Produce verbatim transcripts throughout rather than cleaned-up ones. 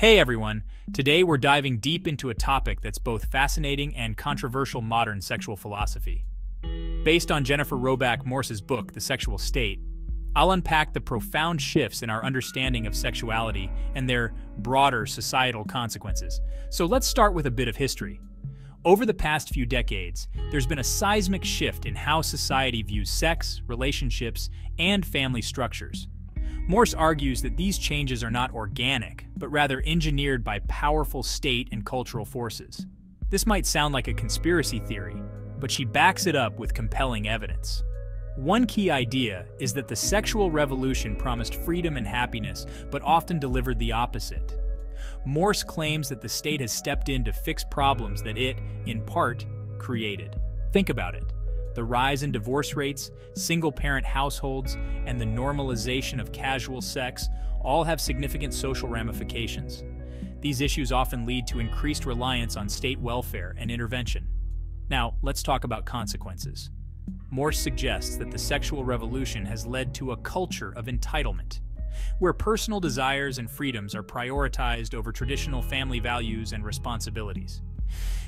Hey everyone, today we're diving deep into a topic that's both fascinating and controversial: modern sexual philosophy. Based on Jennifer Roback Morse's book, The Sexual State, I'll unpack the profound shifts in our understanding of sexuality and their broader societal consequences. So let's start with a bit of history. Over the past few decades, there's been a seismic shift in how society views sex, relationships, and family structures. Morse argues that these changes are not organic, but rather engineered by powerful state and cultural forces. This might sound like a conspiracy theory, but she backs it up with compelling evidence. One key idea is that the sexual revolution promised freedom and happiness, but often delivered the opposite. Morse claims that the state has stepped in to fix problems that it, in part, created. Think about it. The rise in divorce rates, single-parent households, and the normalization of casual sex all have significant social ramifications. These issues often lead to increased reliance on state welfare and intervention. Now, let's talk about consequences. Morse suggests that the sexual revolution has led to a culture of entitlement, where personal desires and freedoms are prioritized over traditional family values and responsibilities.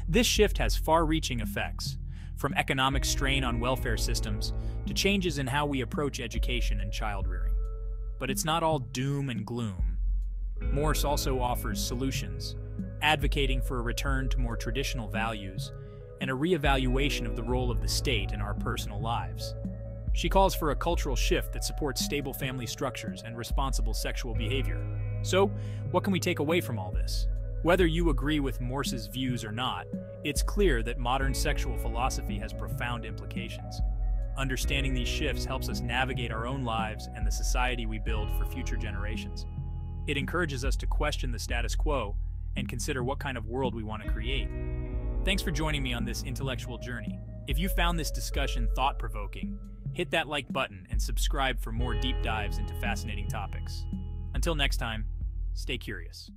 This shift has far-reaching effects, from economic strain on welfare systems to changes in how we approach education and child-rearing. But it's not all doom and gloom. Morse also offers solutions, advocating for a return to more traditional values and a reevaluation of the role of the state in our personal lives. She calls for a cultural shift that supports stable family structures and responsible sexual behavior. So, what can we take away from all this? Whether you agree with Morse's views or not, it's clear that modern sexual philosophy has profound implications. Understanding these shifts helps us navigate our own lives and the society we build for future generations. It encourages us to question the status quo and consider what kind of world we want to create. Thanks for joining me on this intellectual journey. If you found this discussion thought-provoking, hit that like button and subscribe for more deep dives into fascinating topics. Until next time, stay curious.